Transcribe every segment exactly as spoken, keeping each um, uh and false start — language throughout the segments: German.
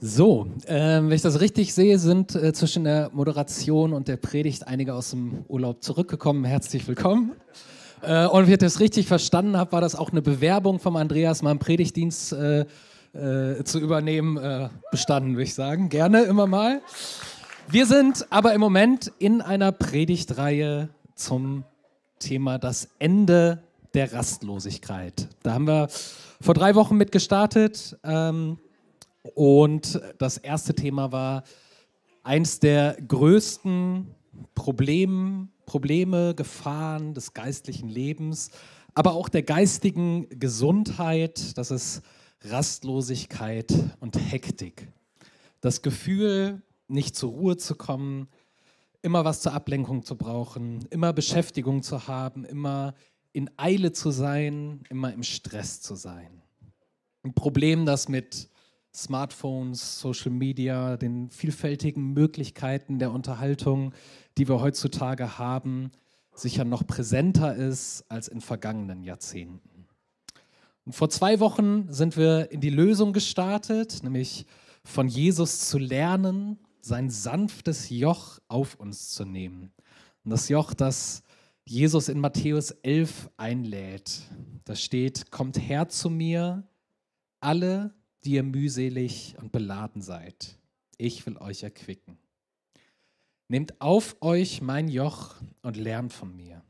So, äh, wenn ich das richtig sehe, sind äh, zwischen der Moderation und der Predigt einige aus dem Urlaub zurückgekommen. Herzlich willkommen. Äh, und wenn ich das richtig verstanden habe, war das auch eine Bewerbung vom Andreas, meinen Predigtdienst äh, äh, zu übernehmen, äh, bestanden, würde ich sagen. Gerne, immer mal. Wir sind aber im Moment in einer Predigtreihe zum Thema Das Ende der Rastlosigkeit. Da haben wir vor drei Wochen mit gestartet. Ähm, Und das erste Thema war eins der größten Probleme, Probleme, Gefahren des geistlichen Lebens, aber auch der geistigen Gesundheit. Das ist Rastlosigkeit und Hektik. Das Gefühl, nicht zur Ruhe zu kommen, immer was zur Ablenkung zu brauchen, immer Beschäftigung zu haben, immer in Eile zu sein, immer im Stress zu sein. Ein Problem, das mit Smartphones, Social Media, den vielfältigen Möglichkeiten der Unterhaltung, die wir heutzutage haben, sicher noch präsenter ist als in vergangenen Jahrzehnten. Und vor zwei Wochen sind wir in die Lösung gestartet, nämlich von Jesus zu lernen, sein sanftes Joch auf uns zu nehmen. Und das Joch, das Jesus in Matthäus elf einlädt, da steht: Kommt her zu mir, alle, die ihr mühselig und beladen seid. Ich will euch erquicken. Nehmt auf euch mein Joch und lernt von mir,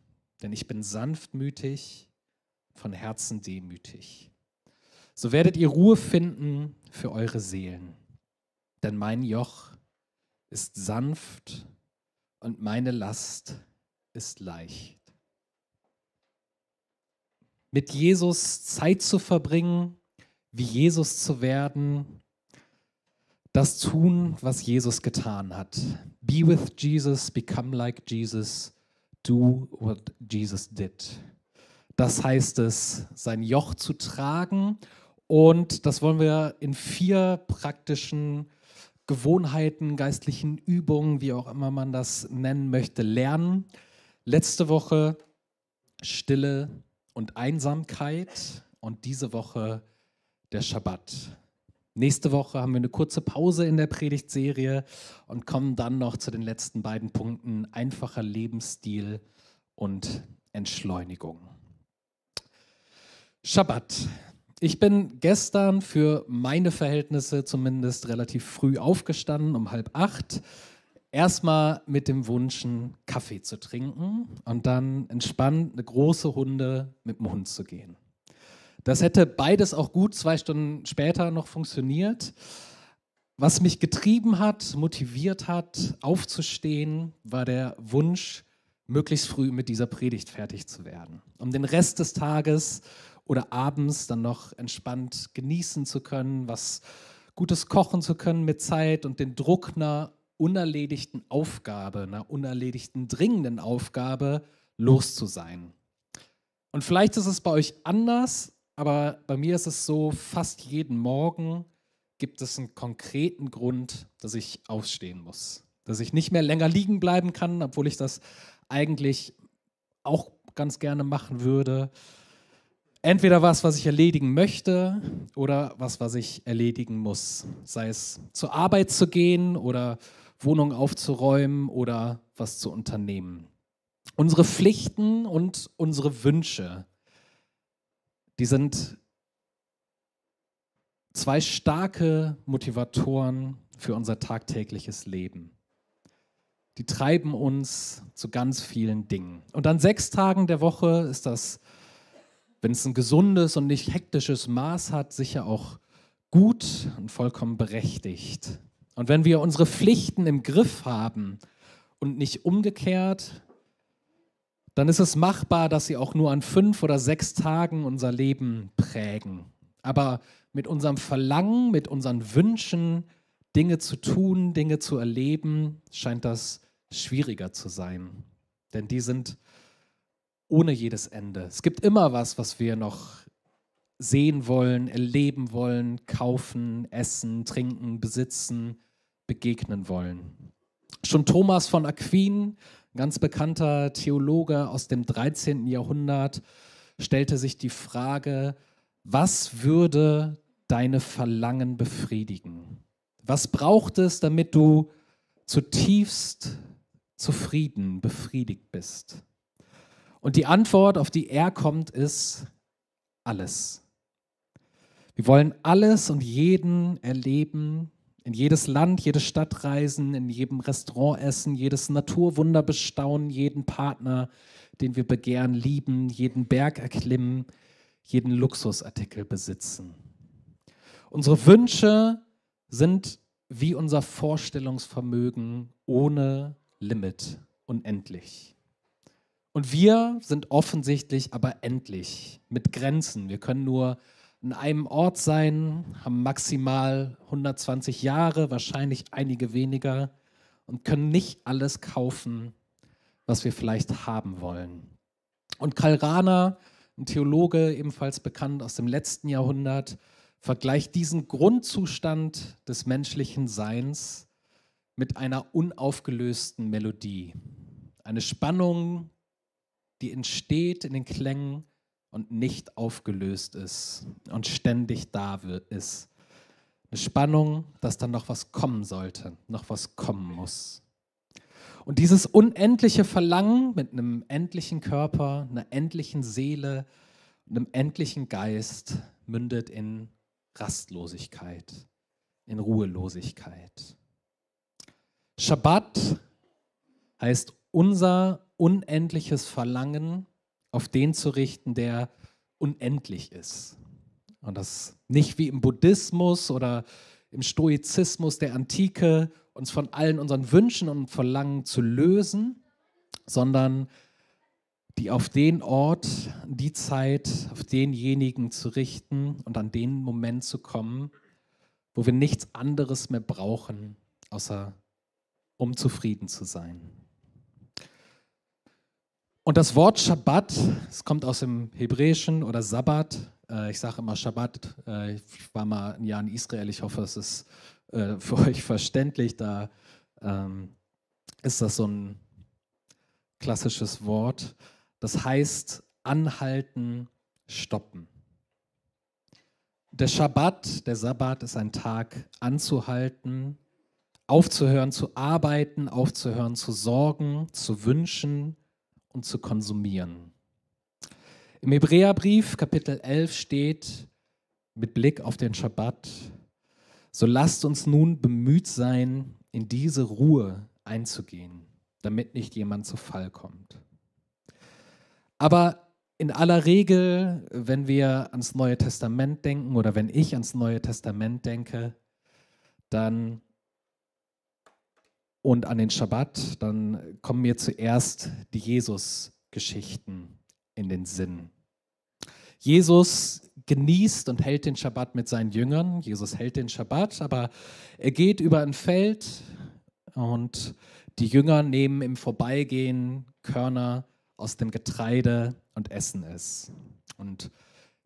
denn ich bin sanftmütig, von Herzen demütig. So werdet ihr Ruhe finden für eure Seelen, denn mein Joch ist sanft und meine Last ist leicht. Mit Jesus Zeit zu verbringen, wie Jesus zu werden, das tun, was Jesus getan hat. Be with Jesus, become like Jesus, do what Jesus did. Das heißt es, sein Joch zu tragen, und das wollen wir in vier praktischen Gewohnheiten, geistlichen Übungen, wie auch immer man das nennen möchte, lernen. Letzte Woche Stille und Einsamkeit und diese Woche der Sabbat. Nächste Woche haben wir eine kurze Pause in der Predigtserie und kommen dann noch zu den letzten beiden Punkten: einfacher Lebensstil und Entschleunigung. Sabbat. Ich bin gestern für meine Verhältnisse zumindest relativ früh aufgestanden, um halb acht. Erstmal mit dem Wunsch, Kaffee zu trinken und dann entspannt eine große Runde mit dem Hund zu gehen. Das hätte beides auch gut zwei Stunden später noch funktioniert. Was mich getrieben hat, motiviert hat, aufzustehen, war der Wunsch, möglichst früh mit dieser Predigt fertig zu werden, um den Rest des Tages oder abends dann noch entspannt genießen zu können, was Gutes kochen zu können mit Zeit und den Druck einer unerledigten Aufgabe, einer unerledigten, dringenden Aufgabe los zu sein. Und vielleicht ist es bei euch anders, aber bei mir ist es so, fast jeden Morgen gibt es einen konkreten Grund, dass ich aufstehen muss. Dass ich nicht mehr länger liegen bleiben kann, obwohl ich das eigentlich auch ganz gerne machen würde. Entweder was, was ich erledigen möchte, oder was, was ich erledigen muss. Sei es zur Arbeit zu gehen oder Wohnung aufzuräumen oder was zu unternehmen. Unsere Pflichten und unsere Wünsche, die sind zwei starke Motivatoren für unser tagtägliches Leben. Die treiben uns zu ganz vielen Dingen. Und an sechs Tagen der Woche ist das, wenn es ein gesundes und nicht hektisches Maß hat, sicher auch gut und vollkommen berechtigt. Und wenn wir unsere Pflichten im Griff haben und nicht umgekehrt, dann ist es machbar, dass sie auch nur an fünf oder sechs Tagen unser Leben prägen. Aber mit unserem Verlangen, mit unseren Wünschen, Dinge zu tun, Dinge zu erleben, scheint das schwieriger zu sein. Denn die sind ohne jedes Ende. Es gibt immer was, was wir noch sehen wollen, erleben wollen, kaufen, essen, trinken, besitzen, begegnen wollen. Schon Thomas von Aquin, ganz bekannter Theologe aus dem dreizehnten Jahrhundert, stellte sich die Frage: Was würde deine Verlangen befriedigen? Was braucht es, damit du zutiefst zufrieden, befriedigt bist? Und die Antwort, auf die er kommt, ist alles. Wir wollen alles und jeden erleben, in jedes Land, jede Stadt reisen, in jedem Restaurant essen, jedes Naturwunder bestaunen, jeden Partner, den wir begehren, lieben, jeden Berg erklimmen, jeden Luxusartikel besitzen. Unsere Wünsche sind wie unser Vorstellungsvermögen ohne Limit, unendlich. Und wir sind offensichtlich aber endlich, mit Grenzen. Wir können nur an einem Ort sein, haben maximal hundertzwanzig Jahre, wahrscheinlich einige weniger, und können nicht alles kaufen, was wir vielleicht haben wollen. Und Karl Rahner, ein Theologe, ebenfalls bekannt aus dem letzten Jahrhundert, vergleicht diesen Grundzustand des menschlichen Seins mit einer unaufgelösten Melodie. Eine Spannung, die entsteht in den Klängen und nicht aufgelöst ist und ständig da ist. Eine Spannung, dass dann noch was kommen sollte, noch was kommen muss. Und dieses unendliche Verlangen mit einem endlichen Körper, einer endlichen Seele und einem endlichen Geist mündet in Rastlosigkeit, in Ruhelosigkeit. Schabbat heißt unser unendliches Verlangen auf den zu richten, der unendlich ist. Und das nicht wie im Buddhismus oder im Stoizismus der Antike, uns von allen unseren Wünschen und Verlangen zu lösen, sondern die auf den Ort, die Zeit, auf denjenigen zu richten und an den Moment zu kommen, wo wir nichts anderes mehr brauchen, außer um zufrieden zu sein. Und das Wort Schabbat, es kommt aus dem Hebräischen oder Sabbat. Äh, ich sage immer Schabbat. Äh, ich war mal ein Jahr in Israel. Ich hoffe, es ist äh, für euch verständlich. Da ähm, ist das so ein klassisches Wort. Das heißt anhalten, stoppen. Der Schabbat, der Sabbat ist ein Tag anzuhalten, aufzuhören zu arbeiten, aufzuhören zu sorgen, zu wünschen, und zu konsumieren. Im Hebräerbrief, Kapitel elf, steht mit Blick auf den Schabbat: So lasst uns nun bemüht sein, in diese Ruhe einzugehen, damit nicht jemand zu Fall kommt. Aber in aller Regel, wenn wir ans Neue Testament denken oder wenn ich ans Neue Testament denke, dann und an den Schabbat, dann kommen mir zuerst die Jesus-Geschichten in den Sinn. Jesus genießt und hält den Schabbat mit seinen Jüngern. Jesus hält den Schabbat, aber er geht über ein Feld und die Jünger nehmen im Vorbeigehen Körner aus dem Getreide und essen es. Und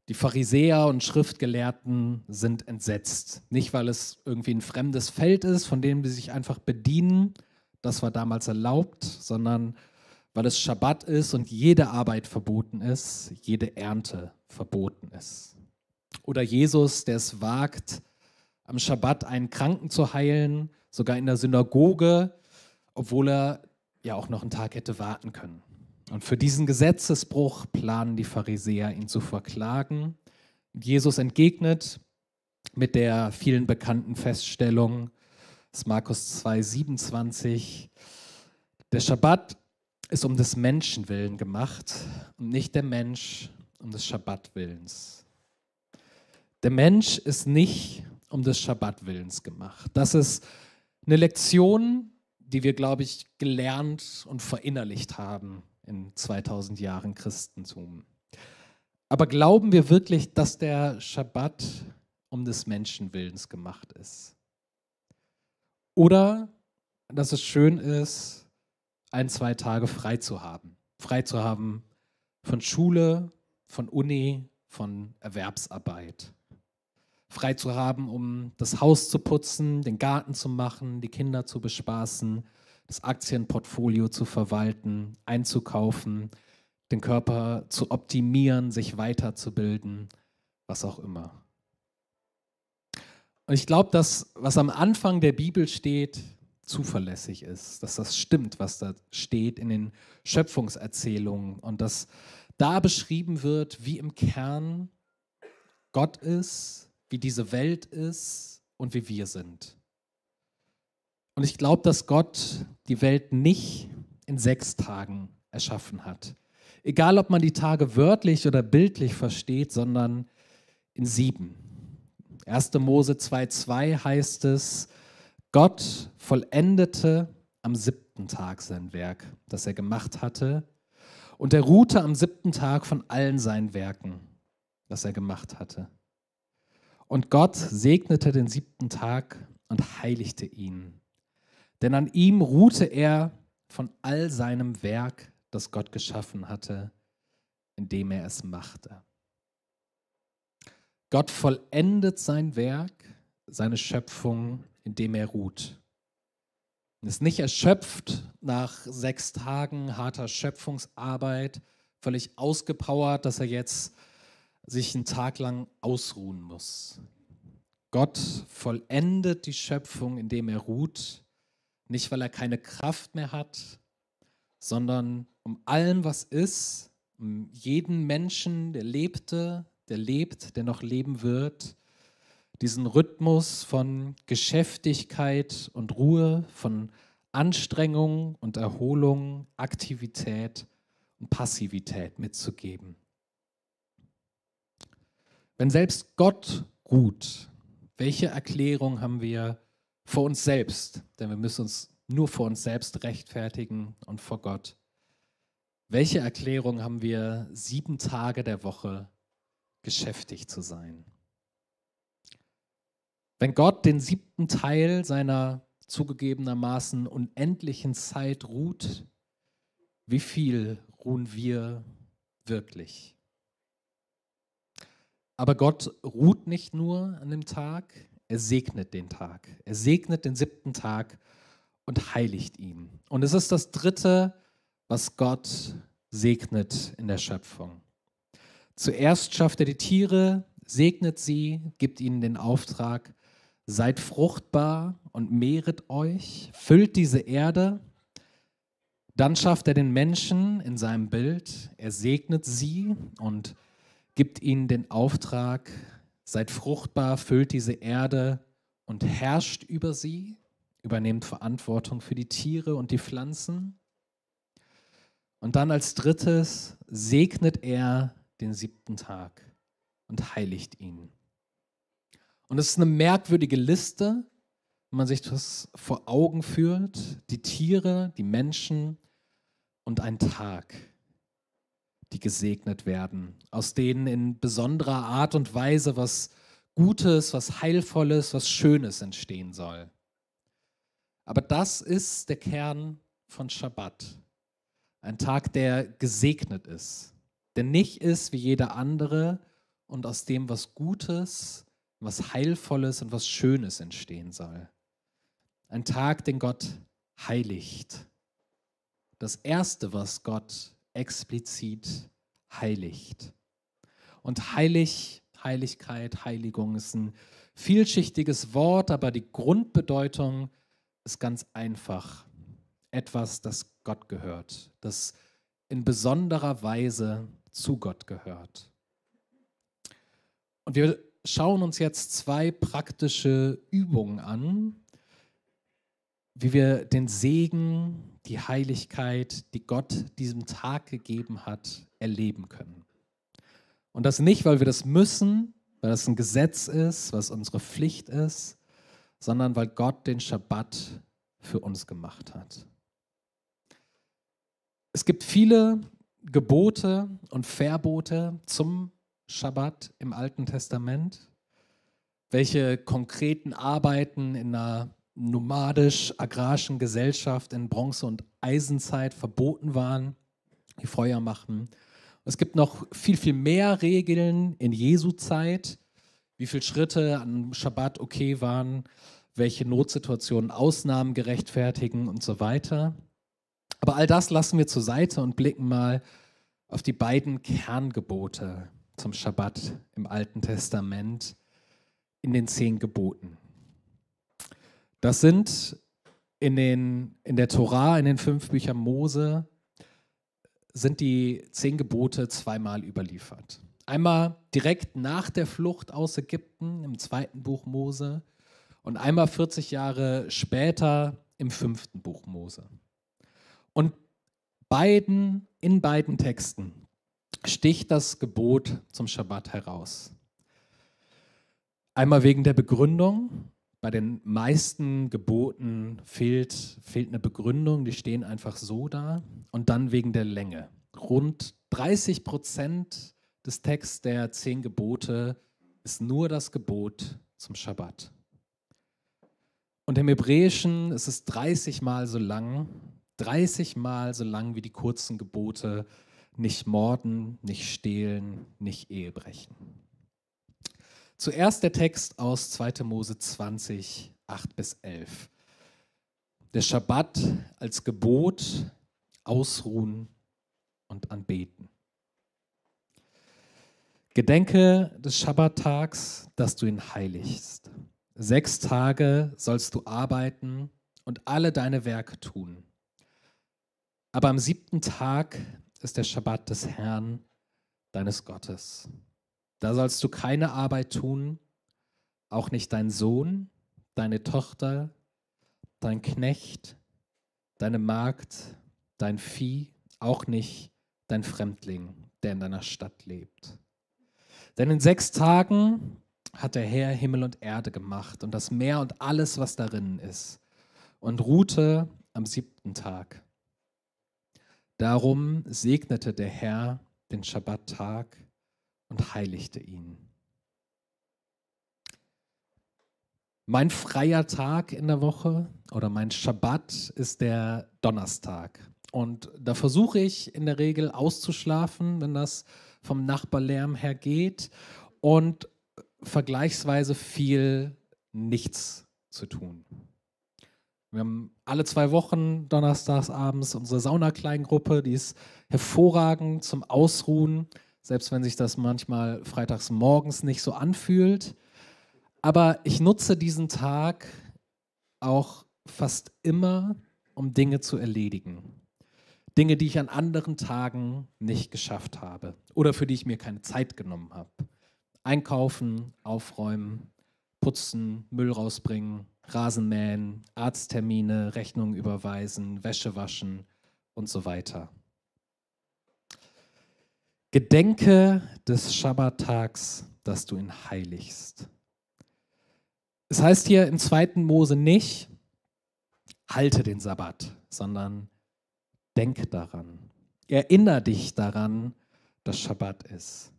die Pharisäer und Schriftgelehrten sind entsetzt. Nicht, weil es irgendwie ein fremdes Feld ist, von dem sie sich einfach bedienen, das war damals erlaubt, sondern weil es Schabbat ist und jede Arbeit verboten ist, jede Ernte verboten ist. Oder Jesus, der es wagt, am Schabbat einen Kranken zu heilen, sogar in der Synagoge, obwohl er ja auch noch einen Tag hätte warten können. Und für diesen Gesetzesbruch planen die Pharisäer, ihn zu verklagen. Jesus entgegnet mit der vielen bekannten Feststellung aus Markus zwei, siebenundzwanzig. Der Schabbat ist um des Menschen willen gemacht und nicht der Mensch um des Schabbatwillens. Der Mensch ist nicht um des Schabbatwillens gemacht. Das ist eine Lektion, die wir, glaube ich, gelernt und verinnerlicht haben in zweitausend Jahren Christentum. Aber glauben wir wirklich, dass der Schabbat um des Menschenwillens gemacht ist? Oder, dass es schön ist, ein, zwei Tage frei zu haben. Frei zu haben von Schule, von Uni, von Erwerbsarbeit. Frei zu haben, um das Haus zu putzen, den Garten zu machen, die Kinder zu bespaßen, das Aktienportfolio zu verwalten, einzukaufen, den Körper zu optimieren, sich weiterzubilden, was auch immer. Und ich glaube, dass, was am Anfang der Bibel steht, zuverlässig ist, dass das stimmt, was da steht in den Schöpfungserzählungen und dass da beschrieben wird, wie im Kern Gott ist, wie diese Welt ist und wie wir sind. Und ich glaube, dass Gott die Welt nicht in sechs Tagen erschaffen hat. Egal, ob man die Tage wörtlich oder bildlich versteht, sondern in sieben. erster Mose zwei Vers zwei heißt es, Gott vollendete am siebten Tag sein Werk, das er gemacht hatte, und er ruhte am siebten Tag von allen seinen Werken, das er gemacht hatte. Und Gott segnete den siebten Tag und heiligte ihn, denn an ihm ruhte er von all seinem Werk, das Gott geschaffen hatte, indem er es machte. Gott vollendet sein Werk, seine Schöpfung, indem er ruht. Er ist nicht erschöpft nach sechs Tagen harter Schöpfungsarbeit, völlig ausgepowert, dass er jetzt sich einen Tag lang ausruhen muss. Gott vollendet die Schöpfung, indem er ruht, nicht weil er keine Kraft mehr hat, sondern um allem, was ist, um jeden Menschen, der lebte, der lebt, der noch leben wird, diesen Rhythmus von Geschäftigkeit und Ruhe, von Anstrengung und Erholung, Aktivität und Passivität mitzugeben. Wenn selbst Gott ruht, welche Erklärung haben wir vor uns selbst? Denn wir müssen uns nur vor uns selbst rechtfertigen und vor Gott. Welche Erklärung haben wir, sieben Tage der Woche geschäftig zu sein? Wenn Gott den siebten Teil seiner zugegebenermaßen unendlichen Zeit ruht, wie viel ruhen wir wirklich? Aber Gott ruht nicht nur an dem Tag, er segnet den Tag. Er segnet den siebten Tag und heiligt ihn. Und es ist das Dritte, was Gott segnet in der Schöpfung. Zuerst schafft er die Tiere, segnet sie, gibt ihnen den Auftrag, seid fruchtbar und mehret euch, füllt diese Erde. Dann schafft er den Menschen in seinem Bild, er segnet sie und gibt ihnen den Auftrag, seid fruchtbar, füllt diese Erde und herrscht über sie, übernehmt Verantwortung für die Tiere und die Pflanzen. Und dann als Drittes segnet er den siebten Tag und heiligt ihn. Und es ist eine merkwürdige Liste, wenn man sich das vor Augen führt. Die Tiere, die Menschen und ein Tag, die gesegnet werden, aus denen in besonderer Art und Weise was Gutes, was Heilvolles, was Schönes entstehen soll. Aber das ist der Kern von Sabbat. Ein Tag, der gesegnet ist, der nicht ist wie jeder andere und aus dem was Gutes, was Heilvolles und was Schönes entstehen soll. Ein Tag, den Gott heiligt. Das Erste, was Gott explizit heiligt. Und heilig, Heiligkeit, Heiligung ist ein vielschichtiges Wort, aber die Grundbedeutung ist ganz einfach. Etwas, das Gott gehört, das in besonderer Weise zu Gott gehört. Und wir schauen uns jetzt zwei praktische Übungen an, wie wir den Segen, die Heiligkeit, die Gott diesem Tag gegeben hat, erleben können. Und das nicht, weil wir das müssen, weil das ein Gesetz ist, was unsere Pflicht ist, sondern weil Gott den Sabbat für uns gemacht hat. Es gibt viele Gebote und Verbote zum Sabbat im Alten Testament, welche konkreten Arbeiten in einer nomadisch-agrarischen Gesellschaft in Bronze- und Eisenzeit verboten waren, die Feuer machen. Es gibt noch viel, viel mehr Regeln in Jesu Zeit, wie viele Schritte an Sabbat okay waren, welche Notsituationen Ausnahmen gerechtfertigen und so weiter. Aber all das lassen wir zur Seite und blicken mal auf die beiden Kerngebote zum Sabbat im Alten Testament, in den zehn Geboten. Das sind in, den, in der Tora, in den fünf Büchern Mose, sind die zehn Gebote zweimal überliefert. Einmal direkt nach der Flucht aus Ägypten im zweiten Buch Mose und einmal vierzig Jahre später im fünften Buch Mose. Und beiden, in beiden Texten sticht das Gebot zum Schabbat heraus. Einmal wegen der Begründung. Bei den meisten Geboten fehlt, fehlt eine Begründung, die stehen einfach so da. Und dann wegen der Länge. Rund dreißig Prozent des Texts der zehn Gebote ist nur das Gebot zum Schabbat. Und im Hebräischen ist es dreißig Mal so lang, dreißig Mal so lang wie die kurzen Gebote: nicht morden, nicht stehlen, nicht ehebrechen. Zuerst der Text aus zweiter Mose zwanzig, acht bis elf. Der Schabbat als Gebot, ausruhen und anbeten. Gedenke des Schabbattags, dass du ihn heiligst. Sechs Tage sollst du arbeiten und alle deine Werke tun. Aber am siebten Tag ist der Schabbat des Herrn, deines Gottes. Da sollst du keine Arbeit tun, auch nicht dein Sohn, deine Tochter, dein Knecht, deine Magd, dein Vieh, auch nicht dein Fremdling, der in deiner Stadt lebt. Denn in sechs Tagen hat der Herr Himmel und Erde gemacht und das Meer und alles, was darin ist, und ruhte am siebten Tag. Darum segnete der Herr den Schabbattag und heiligte ihn. Mein freier Tag in der Woche oder mein Schabbat ist der Donnerstag. Und da versuche ich in der Regel auszuschlafen, wenn das vom Nachbarlärm her geht, und vergleichsweise viel nichts zu tun. Wir haben alle zwei Wochen donnerstags abends unsere Sauna-Kleingruppe, die ist hervorragend zum Ausruhen, selbst wenn sich das manchmal freitags morgens nicht so anfühlt. Aber ich nutze diesen Tag auch fast immer, um Dinge zu erledigen. Dinge, die ich an anderen Tagen nicht geschafft habe oder für die ich mir keine Zeit genommen habe. Einkaufen, aufräumen, putzen, Müll rausbringen, Rasen mähen, Arzttermine, Rechnungen überweisen, Wäsche waschen und so weiter. Gedenke des Schabbattags, dass du ihn heiligst. Es heißt hier im zweiten Mose nicht, halte den Sabbat, sondern denk daran. Erinnere dich daran, dass Schabbat ist.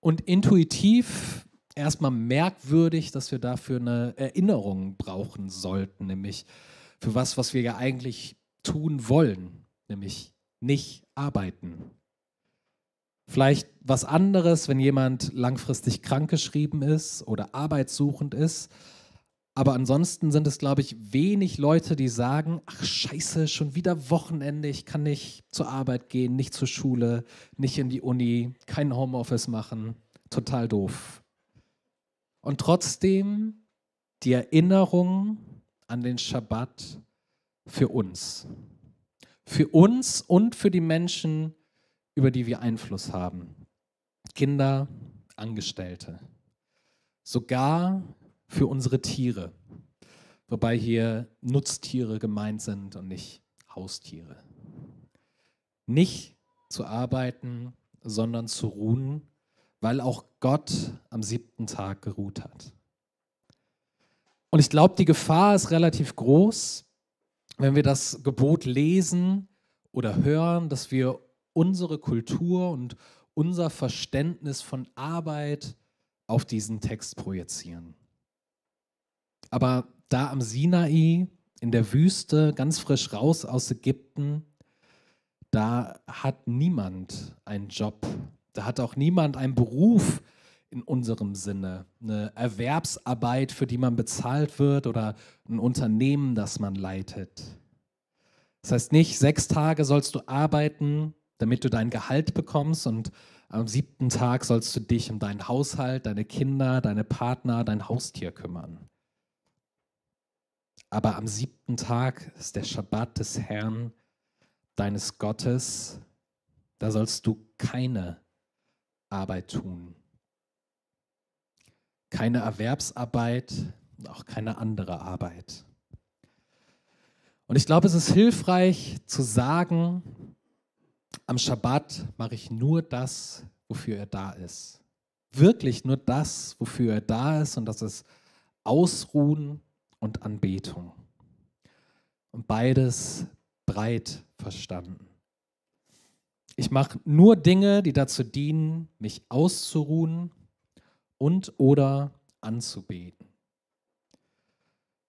Und intuitiv erstmal merkwürdig, dass wir dafür eine Erinnerung brauchen sollten, nämlich für was, was wir ja eigentlich tun wollen, nämlich nicht arbeiten. Vielleicht was anderes, wenn jemand langfristig krankgeschrieben ist oder arbeitssuchend ist. Aber ansonsten sind es, glaube ich, wenig Leute, die sagen, ach scheiße, schon wieder Wochenende, ich kann nicht zur Arbeit gehen, nicht zur Schule, nicht in die Uni, kein Homeoffice machen, total doof. Und trotzdem die Erinnerung an den Schabbat für uns. Für uns und für die Menschen, über die wir Einfluss haben. Kinder, Angestellte, sogar für unsere Tiere, wobei hier Nutztiere gemeint sind und nicht Haustiere. Nicht zu arbeiten, sondern zu ruhen, weil auch Gott am siebten Tag geruht hat. Und ich glaube, die Gefahr ist relativ groß, wenn wir das Gebot lesen oder hören, dass wir unsere Kultur und unser Verständnis von Arbeit auf diesen Text projizieren. Aber da am Sinai, in der Wüste, ganz frisch raus aus Ägypten, da hat niemand einen Job, da hat auch niemand einen Beruf in unserem Sinne, eine Erwerbsarbeit, für die man bezahlt wird oder ein Unternehmen, das man leitet. Das heißt nicht, sechs Tage sollst du arbeiten, damit du dein Gehalt bekommst und Am siebten Tag sollst du dich um deinen Haushalt, deine Kinder, deine Partner, dein Haustier kümmern. Aber am siebten Tag ist der Schabbat des Herrn, deines Gottes. Da sollst du keine Arbeit tun. Keine Erwerbsarbeit und auch keine andere Arbeit. Und ich glaube, es ist hilfreich zu sagen, am Schabbat mache ich nur das, wofür er da ist. Wirklich nur das, wofür er da ist, und das ist Ausruhen und Anbetung. Und beides breit verstanden. Ich mache nur Dinge, die dazu dienen, mich auszuruhen und oder anzubeten.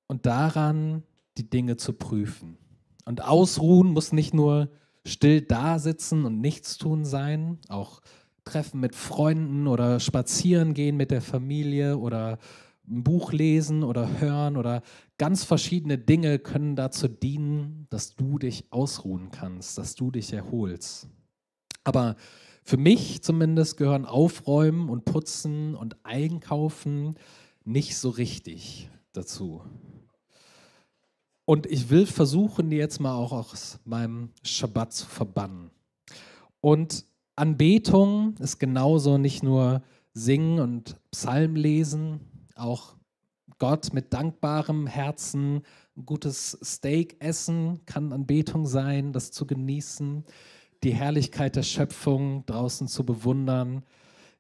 Und daran die Dinge zu prüfen. Und ausruhen muss nicht nur still da sitzen und nichts tun sein, auch Treffen mit Freunden oder spazieren gehen mit der Familie oder ein Buch lesen oder hören oder ganz verschiedene Dinge können dazu dienen, dass du dich ausruhen kannst, dass du dich erholst. Aber für mich zumindest gehören Aufräumen und Putzen und Einkaufen nicht so richtig dazu. Und ich will versuchen, die jetzt mal auch aus meinem Schabbat zu verbannen. Und Anbetung ist genauso nicht nur Singen und Psalm lesen, auch Gott mit dankbarem Herzen, ein gutes Steak essen kann Anbetung sein, das zu genießen, die Herrlichkeit der Schöpfung draußen zu bewundern,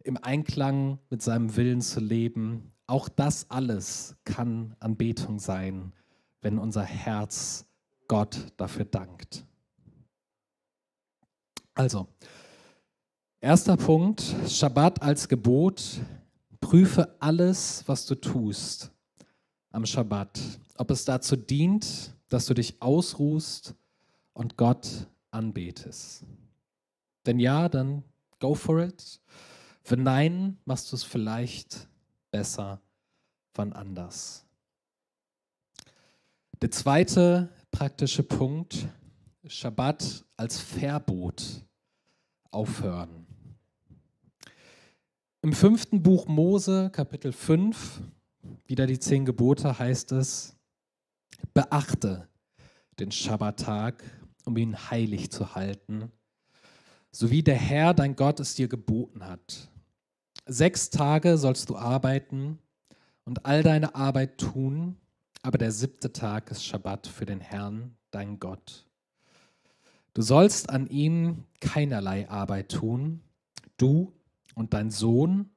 im Einklang mit seinem Willen zu leben. Auch das alles kann Anbetung sein, wenn unser Herz Gott dafür dankt. Also, erster Punkt, Schabbat als Gebot. Prüfe alles, was du tust am Schabbat, ob es dazu dient, dass du dich ausruhst und Gott anbetest. Wenn ja, dann go for it. Wenn nein, machst du es vielleicht besser wann anders. Der zweite praktische Punkt, Schabbat als Verbot aufhören. Im fünften Buch Mose, Kapitel fünf, wieder die zehn Gebote, heißt es, beachte den Schabbattag, um ihn heilig zu halten, so wie der Herr, dein Gott, es dir geboten hat. Sechs Tage sollst du arbeiten und all deine Arbeit tun, aber der siebte Tag ist Schabbat für den Herrn, dein Gott. Du sollst an ihm keinerlei Arbeit tun, du und dein Sohn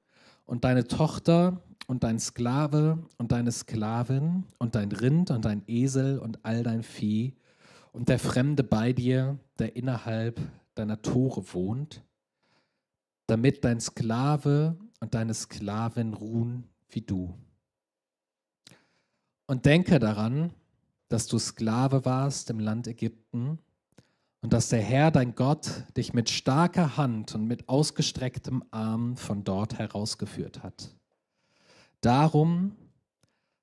und deine Tochter und dein Sklave und deine Sklavin und dein Rind und dein Esel und all dein Vieh und der Fremde bei dir, der innerhalb deiner Tore wohnt, damit dein Sklave und deine Sklavin ruhen wie du. Und denke daran, dass du Sklave warst im Land Ägypten und dass der Herr, dein Gott, dich mit starker Hand und mit ausgestrecktem Arm von dort herausgeführt hat. Darum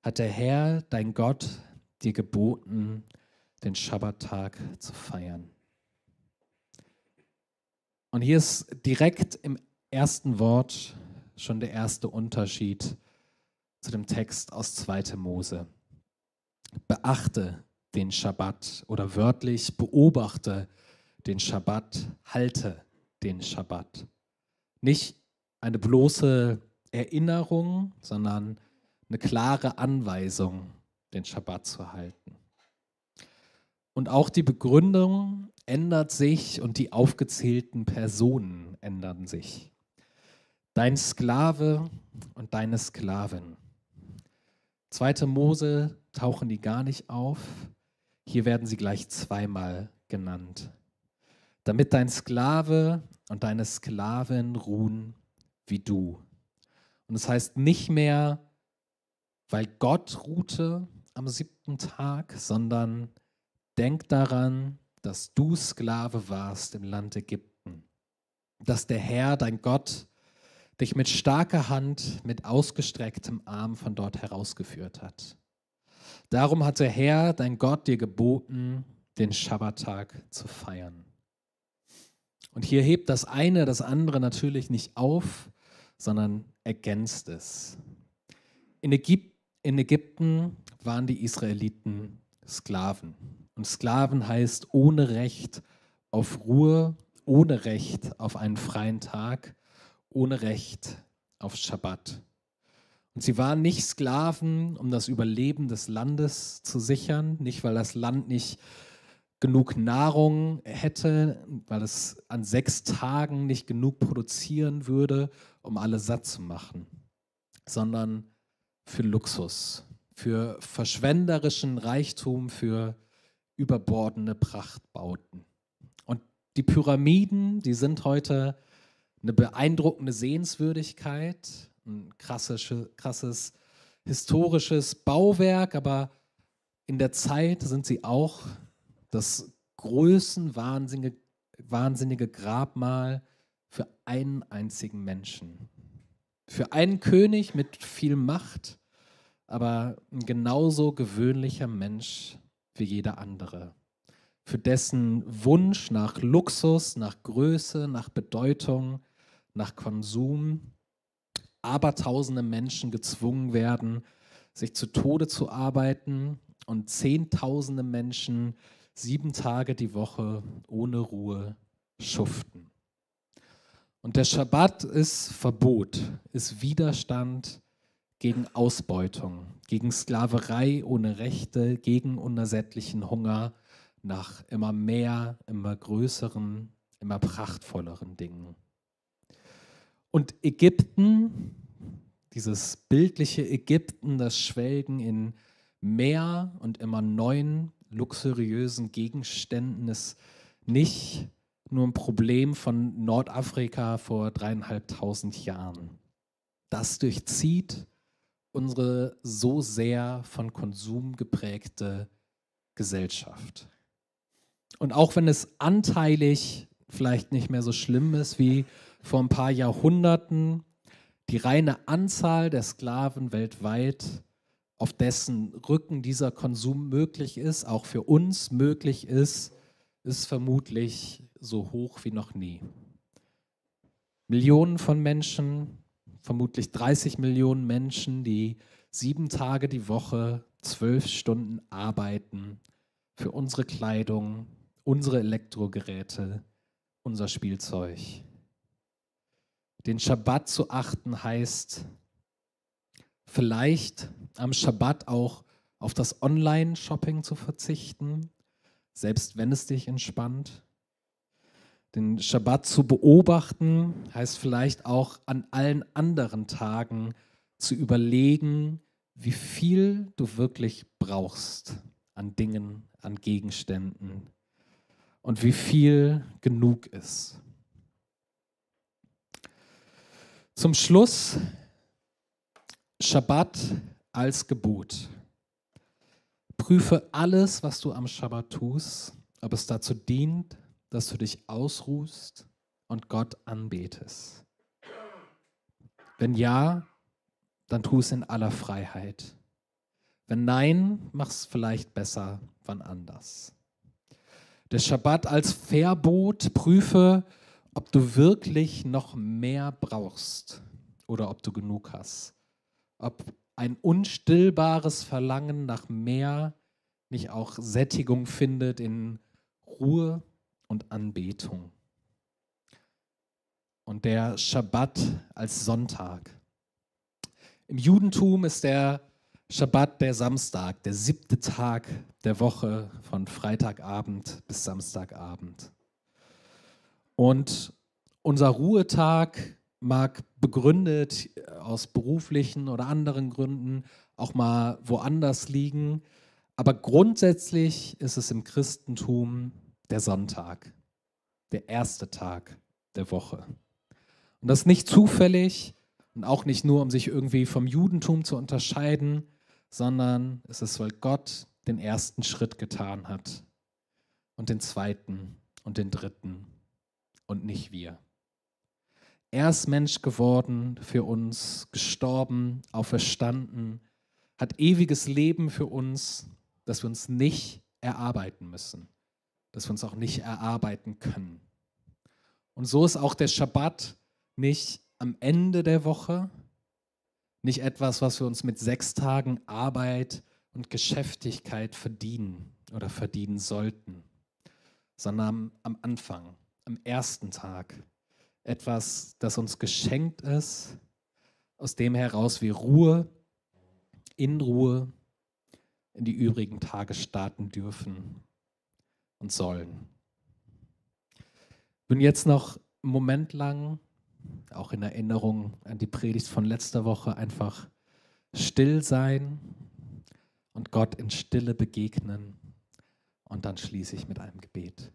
hat der Herr, dein Gott, dir geboten, den Schabbattag zu feiern. Und hier ist direkt im ersten Wort schon der erste Unterschied zu dem Text aus zweiten Mose. Beachte den Schabbat oder wörtlich beobachte den Schabbat, halte den Schabbat. Nicht eine bloße Erinnerung, sondern eine klare Anweisung, den Schabbat zu halten. Und auch die Begründung ändert sich und die aufgezählten Personen ändern sich. Dein Sklave und deine Sklavin. zweiten Mose tauchen die gar nicht auf. Hier werden sie gleich zweimal genannt. Damit dein Sklave und deine Sklavin ruhen wie du. Und das heißt nicht mehr, weil Gott ruhte am siebten Tag, sondern denk daran, dass du Sklave warst im Land Ägypten. Dass der Herr, dein Gott, dich mit starker Hand, mit ausgestrecktem Arm von dort herausgeführt hat. Darum hat der Herr, dein Gott, dir geboten, den Schabbattag zu feiern. Und hier hebt das eine das andere natürlich nicht auf, sondern ergänzt es. In Ägypten waren die Israeliten Sklaven. Und Sklaven heißt ohne Recht auf Ruhe, ohne Recht auf einen freien Tag, ohne Recht auf Schabbat. Und sie waren nicht Sklaven, um das Überleben des Landes zu sichern, nicht weil das Land nicht genug Nahrung hätte, weil es an sechs Tagen nicht genug produzieren würde, um alle satt zu machen, sondern für Luxus, für verschwenderischen Reichtum, für überbordende Prachtbauten. Und die Pyramiden, die sind heute eine beeindruckende Sehenswürdigkeit, ein krasses, krasses historisches Bauwerk, aber in der Zeit sind sie auch das größenwahnsinnige wahnsinnige Grabmal für einen einzigen Menschen. Für einen König mit viel Macht, aber ein genauso gewöhnlicher Mensch wie jeder andere. Für dessen Wunsch nach Luxus, nach Größe, nach Bedeutung, nach Konsum abertausende Menschen gezwungen werden, sich zu Tode zu arbeiten und zehntausende Menschen sieben Tage die Woche ohne Ruhe schuften. Und der Schabbat ist Verbot, ist Widerstand gegen Ausbeutung, gegen Sklaverei ohne Rechte, gegen unersättlichen Hunger nach immer mehr, immer größeren, immer prachtvolleren Dingen. Und Ägypten, dieses bildliche Ägypten, das Schwelgen in mehr und immer neuen, luxuriösen Gegenständen ist nicht nur ein Problem von Nordafrika vor dreieinhalbtausend Jahren. Das durchzieht unsere so sehr von Konsum geprägte Gesellschaft. Und auch wenn es anteilig vielleicht nicht mehr so schlimm ist wie vor ein paar Jahrhunderten, die reine Anzahl der Sklaven weltweit, auf dessen Rücken dieser Konsum möglich ist, auch für uns möglich ist, ist vermutlich so hoch wie noch nie. Millionen von Menschen, vermutlich dreißig Millionen Menschen, die sieben Tage die Woche, zwölf Stunden arbeiten für unsere Kleidung, unsere Elektrogeräte, unser Spielzeug. Den Schabbat zu achten heißt, vielleicht am Schabbat auch auf das Online-Shopping zu verzichten, selbst wenn es dich entspannt. Den Schabbat zu beobachten heißt vielleicht auch an allen anderen Tagen zu überlegen, wie viel du wirklich brauchst an Dingen, an Gegenständen und wie viel genug ist. Zum Schluss Schabbat als Gebot. Prüfe alles, was du am Schabbat tust, ob es dazu dient, dass du dich ausruhst und Gott anbetest. Wenn ja, dann tu es in aller Freiheit. Wenn nein, mach es vielleicht besser wann anders. Der Schabbat als Verbot, prüfe, ob du wirklich noch mehr brauchst oder ob du genug hast. Ob ein unstillbares Verlangen nach mehr nicht auch Sättigung findet in Ruhe und Anbetung. Und der Schabbat als Sonntag. Im Judentum ist der Schabbat der Samstag, der siebte Tag der Woche von Freitagabend bis Samstagabend. Und unser Ruhetag mag begründet aus beruflichen oder anderen Gründen auch mal woanders liegen, aber grundsätzlich ist es im Christentum der Sonntag, der erste Tag der Woche. Und das nicht zufällig und auch nicht nur, um sich irgendwie vom Judentum zu unterscheiden, sondern es ist, weil Gott den ersten Schritt getan hat und den zweiten und den dritten und nicht wir. Er ist Mensch geworden für uns, gestorben, auferstanden, hat ewiges Leben für uns, das wir uns nicht erarbeiten müssen, das wir uns auch nicht erarbeiten können. Und so ist auch der Schabbat nicht am Ende der Woche, nicht etwas, was wir uns mit sechs Tagen Arbeit und Geschäftigkeit verdienen oder verdienen sollten, sondern am Anfang, am ersten Tag. Etwas, das uns geschenkt ist, aus dem heraus wir Ruhe, in Ruhe, in die übrigen Tage starten dürfen und sollen. Ich bin jetzt noch einen Moment lang, auch in Erinnerung an die Predigt von letzter Woche, einfach still sein und Gott in Stille begegnen. Und dann schließe ich mit einem Gebet.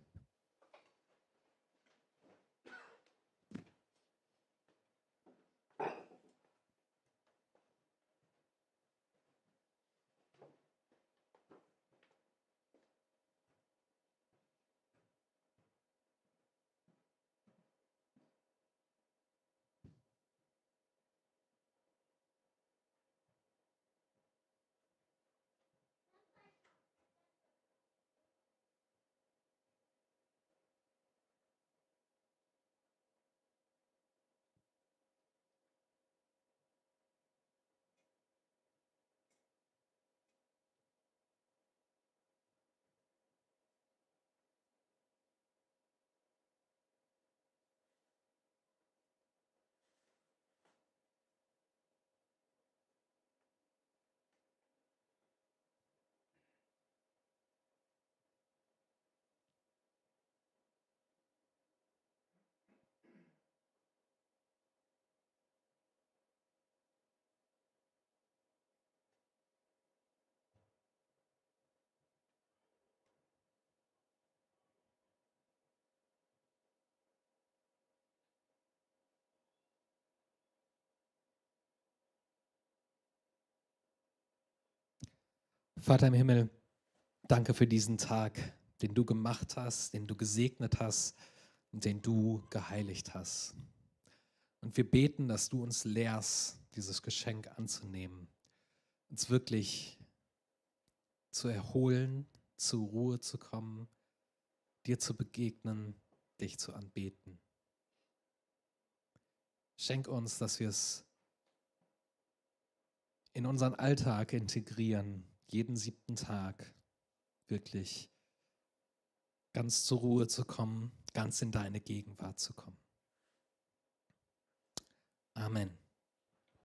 Vater im Himmel, danke für diesen Tag, den du gemacht hast, den du gesegnet hast und den du geheiligt hast. Und wir beten, dass du uns lehrst, dieses Geschenk anzunehmen, uns wirklich zu erholen, zur Ruhe zu kommen, dir zu begegnen, dich zu anbeten. Schenk uns, dass wir es in unseren Alltag integrieren, jeden siebten Tag wirklich ganz zur Ruhe zu kommen, ganz in deine Gegenwart zu kommen. Amen.